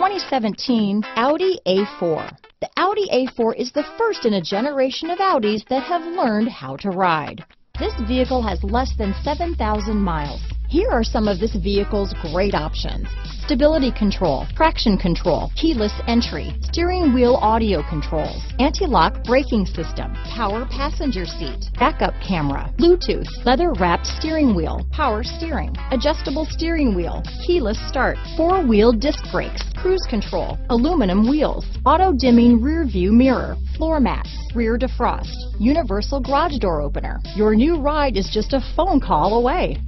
2017 Audi A4. The Audi A4 is the first in a generation of Audis that have learned how to ride. This vehicle has less than 7,000 miles. Here are some of this vehicle's great options: stability control, traction control, keyless entry, steering wheel audio controls, anti-lock braking system, power passenger seat, backup camera, Bluetooth, leather-wrapped steering wheel, power steering, adjustable steering wheel, keyless start, four-wheel disc brakes, cruise control, aluminum wheels, auto-dimming rear-view mirror, floor mats, rear defrost, universal garage door opener. Your new ride is just a phone call away.